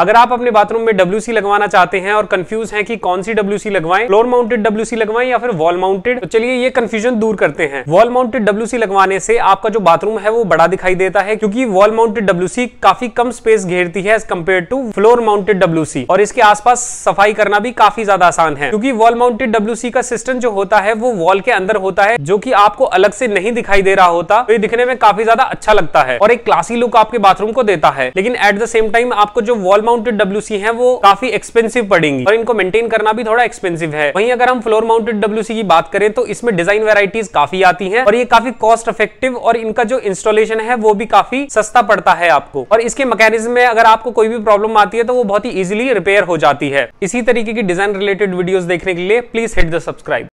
अगर आप अपने बाथरूम में WC लगवाना चाहते हैं और कंफ्यूज हैं कि कौन सी WC लगवाएं, फ्लोर माउंटेड WC लगवाएं या फिर वॉल माउंटेड, तो चलिए ये कंफ्यूजन दूर करते हैं। वॉल माउंटेड WC लगवाने से आपका जो बाथरूम है वो बड़ा दिखाई देता है, क्योंकि वॉल माउंटेड WC काफी कम स्पेस घेरती है as compare to floor mounted WC, और इसके आसपास सफाई करना भी काफी ज्यादा आसान है, क्योंकि वॉल माउंटेड WC का सिस्टम जो होता है वो वॉल के अंदर होता है, जो की आपको अलग से नहीं दिखाई दे रहा होता। तो ये दिखने में काफी ज्यादा अच्छा लगता है और एक क्लासी लुक आपके बाथरूम को देता है, लेकिन एट द सेम टाइम आपको जो वॉल माउंटेड WC है वो काफी एक्सपेंसिव पड़ेंगी और इनको मेंटेन करना भी थोड़ा एक्सपेंसिव है। वहीं अगर हम फ्लोर माउंटेड WC की बात करें तो इसमें डिजाइन वैरायटीज काफी आती हैं और ये काफी कॉस्ट इफेक्टिव और इनका जो इंस्टॉलेशन है वो भी काफी सस्ता पड़ता है आपको, और इसके मैकेनिज्म में अगर आपको कोई भी प्रॉब्लम आती है तो वो बहुत ही इजीली रिपेयर हो जाती है। इसी तरीके की डिजाइन रिलेटेड वीडियोस देखने के लिए प्लीज हिट द सब्सक्राइब।